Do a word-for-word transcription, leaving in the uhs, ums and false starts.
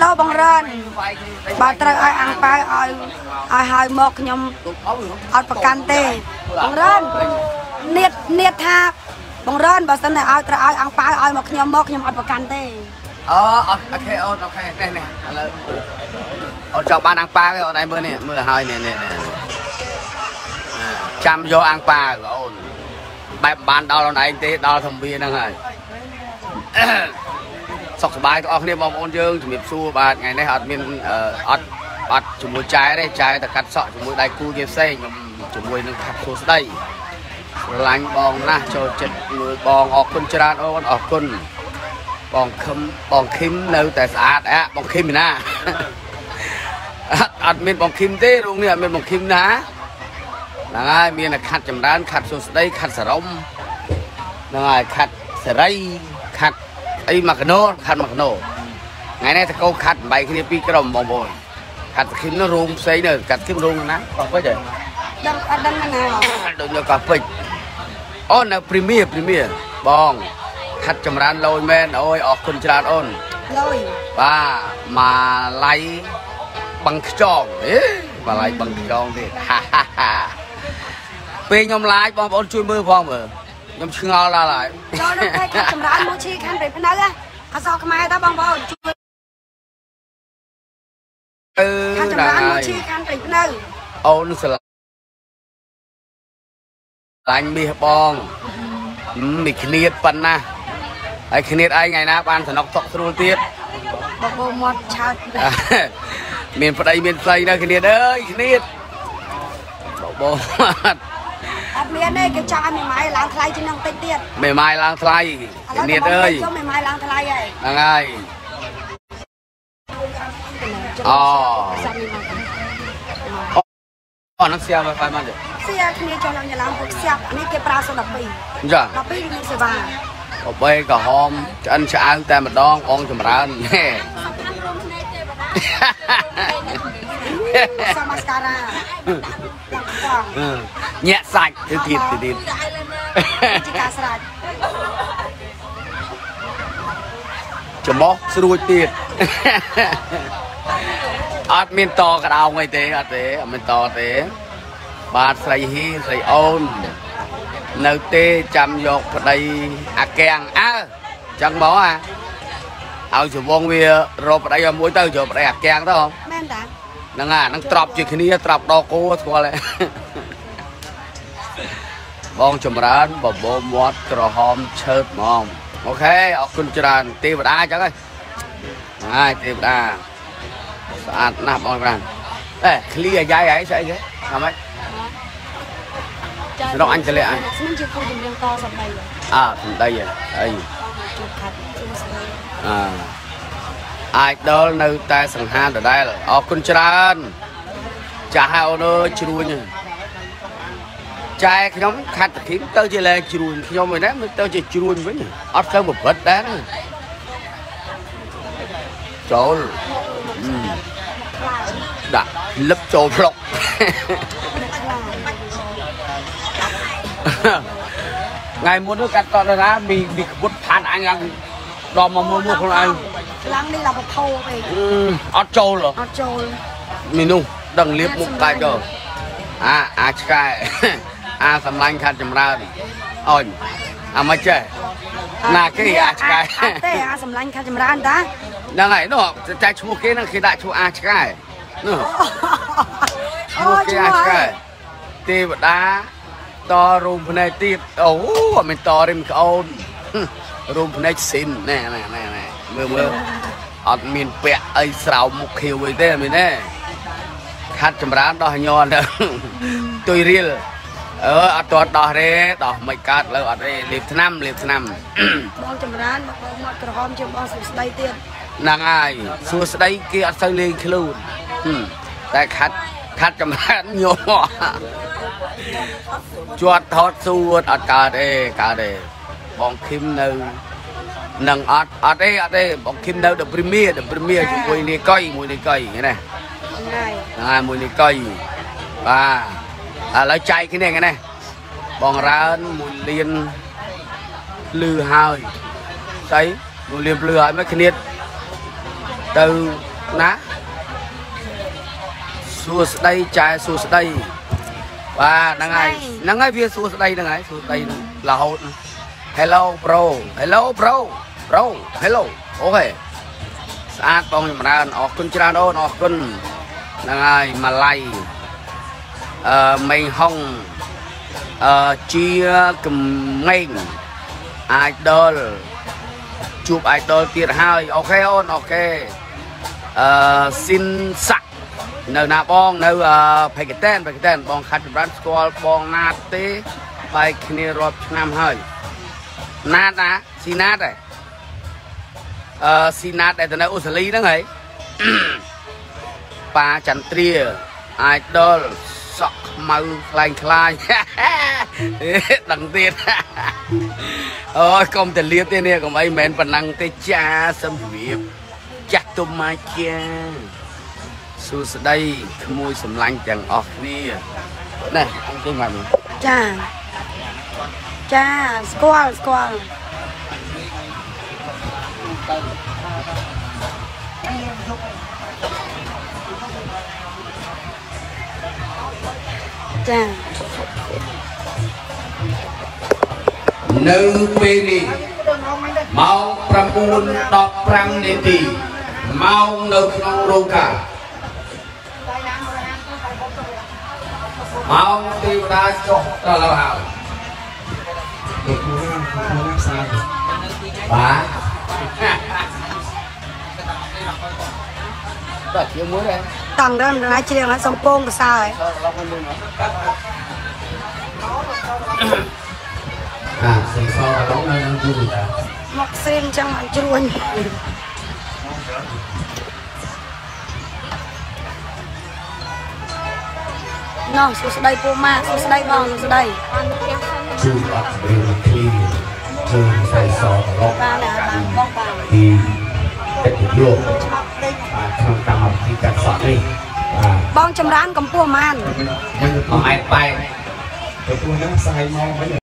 โนบังรันบาตรไออังไปไอไอหายหมอกยมอัดประกันเตบังรันเนียดเนียดท่าบังรันบาสนาไอตรไออังไปไอหมอกยมหมอกยมอัดประกันเตอ๋อโอเคโอเคเน่เน่แล้วเอาจับบ้านอังไปไอเอาไหนเบอร์เนี่ยเมื่อหายเนี่ยเนี่ยจำโยอังไปก็แบบบ้านดาวเราไหนเตดาวทำบีนั่งไงสกบายตัวออกเนี่ยมองโอนเยอะจุดมีสู้บาดไงได้อดมีอดอดจุดมวยใจได้ใจแต่กัดสอดจุดมวยได้คู่เกมเซ็งจุดมวยนั่งขับโซ่ได้หลังบองนะโจเจ็ดมวยบองออกคนจราจรออกคนบองคิมบองคิมเนื้อแต่สะอาดอะบองคิมนะอดมีบองคิมเต้ลงเนี่ยมีบองคิมนะนั่งไงมีนักขัดจำด้านขัดโซ่ได้ขัดสระมนั่งไงขัดสระขัดไอ้มักโนขัดมักโนไงเนี่ยถ้าเขาขัดใบขึ้นไปกระดมบอมบอลขัดขึ้นน้ำรุ้งใส่เนอขัดขึ้นรุ้งนะก็ไปเลยดังดังยังไงโดนยกไปอ๋อน่ะพรีเมียร์พรีเมียร์บองขัดจำร้านลอยแมนโอ้ยออกคนจราจรลอยบ้ามาไล่บังจองเอ๊ะมาไล่บังจองดิฮ่าฮ่าฮ่าเป็นยมไล่บอมบอลช่วยมือพองมือน้ำเชื่อละลายจอดรถไฟขับจำร้านมูชีขันเปรตพนักเลยข้าสอบขมายตาบังบอลขับจำร้านมูชีขันเปรตพนักเอาหนึ่งสลับลายมีบองมีขณีดปันนะไอขณีดไอไงนะบ้านสนอกตอกสรุตีดบอกบอกหมดชาติเมียนปลายเมียนไซนะขณีดเอ้ยขณีดบอกบอกเมียได้กิจการไม่ไม้ล้างทลายจริงน้องเตี้ยเตี้ยไม่ไม้ล้างทลายเนียดเอ้ยไม่ไม้ล้างทลายไงยังไงอ๋ออ๋อนักเสียไปมาเดี๋ยวเสียที่นี่จอเราอย่าล้างพวกเสียอันนี้เก็บปลาสลับปีจ้ะปลาปีมีเสียบ้างเอาไปก็หอมจะอันจะอันแต่มาดองอ่องจำร้านแน่สมาสการะเนี้ยใส่ถือผิดถือดินจะมอกสรุปติดอัดมินต่อกระดาวไงเตะอัดเตะมินต่อเตะบาดใส่ฮีใส่โอนเนื้อเตะจำยกปลายอาแกงอ้าจังบอกอ่ะเอาจุดวงเวียรอปลายมวยเตะจุดปลายอาแกงต้องนั่งอ่ะนั่งตรอบจุดที่นี้ตรอบดอกโก้ทั่วเลยบองจำร้านบ่บ่มวัดกระหอมเชิดมองโอเคออกคุณจราตีบดาจังเลยง่ายตีบดาสะอาดนะบองจราเอ๊ะคลี่ย้ายย้ายใช่ไหมทำไหมน้องอันจะเลี้ยงมันจะคุยเรื่องต่อสัปดาห์เลยอ่าสัปดาห์เลยไอ้อ่าไอ้เดินในใจสังหารแต่ได้เลยออกคุณจราจะให้เอาเนื้อชิรุนใจขยมขัดขิงเต้าเจริญจุนขยมไปนะมันเต้าเจริญจุนไว้เนี่ยอัดเข้าแบบบัดด้านโจลดักลับโจลพลกไงม้วนด้วยกันตอนนั้นมีมีบุตรผ่านอังยังดอมมาม้วนม้วนคนอังล้างนี่เราแบบเท่าไปอัดโจลเหรออัดโจลมีนุ่งดังเล็บมุกตายก็อาอาชกายอาสำลังขัดจำราดิอ่อนอามาเจนาเกลียอาชกายเต้อาสำลังขัดจำราด้านั่งไงเนาะใจชูเกนั่งคือได้ชูอาชกายเนาะชูเกอาชกายตีบด้าต่อรูมพนัยตีโอ้มันต่อริมเขารูมพนัยสินแน่แน่แน่แน่เมื่อเมื่ออัดมีนเปะไอ้สาวมุกเขียวไว้เต้มีแน่คัดจำร้านดอกย้อนเด้อตุยเรียลเอออัดตัวดอกเรดอกไม่กัดแล้วอัดเรลิบน้ำลิบน้ำบองจำร้านบองมัดกระหอบจำบองสุดสไตล์เตี้ยนางไอสุดสไตล์เกียร์เซลิงคลูนแต่คัดคัดจำร้านโย่จวดทอดสูดอัดกาเดกาเดบองคิมเนื้อนังอัดอัดเรอัดเรบองคิมเนื้อเดอะพรีเมียร์เดอะพรีเมียร์มวยในก้อยมวยในก้อยไงเนี่ยง่ายมวยนี่ก้อยบ้าอะไรใจขึ้นเองกันแน่บองร้านมวยเลียนลือหายใช่มวยเลียนลือหายไม่ขณิดเติม นะสูสไดใจสูสไดว่านังไงนังไงเพียสูสไดนังไงสูสไดเราฮัลโหลโปรฮัลโหลโปรโปรฮัลโหลโอเคสะอาดปองมานออกคุณจราโดนออกคุณนังไงมาไลเอ่อไม่ห้องเอ่อเชียร์กึ่มเม่งไอดอลจูบไอดอลเตียหายโอเคโอนโอเคเอ่อซินสักเนื้อนาบองเนื้อแพกเต้นแพกเต้นบองคัดรันสกอลบองนาเต้ไปคณีรอบน้ำหายนาดนะซีนาดเลยเอ่อซีนาดแต่ตอนนั้นอุสลีนั่งไงปาจันทรีไอดอลสอกมาคลายคลายดังเตี้ยโอ้ยกองแต่เลี้ยเตี้ยเนี่ยกองไอ้แมนปนังเตจ้าสมวิบจัตุมาเจ้าสุดได้ขโมยสำลังจังออกนี่นี่อันที่มันจ้าจ้าสกอลสกอลនៅពេលនេះម៉ោង ប្រាំបួនដប់ប្រាំ នាទីម៉ោងនៅក្នុងរោងការម៉ោងទេវតាចុះទៅលើហើយបាទបាទខ្ញុំមួយដែរตังเริ่มนะเชียงนะสมโป่งกระซ่าเลยหมกเส้นจังหวัดจุฬาเนาะสุดได้ปูมาสุดได้บองสุดได้จุฬาเบลทีจุฬาไซซอล็อกทีเป็นโยกทำตามที่จัดสรรนี่บ้องจำร้านกับพวกมันเอาไปไปไปพวกนั้นใส่มองไป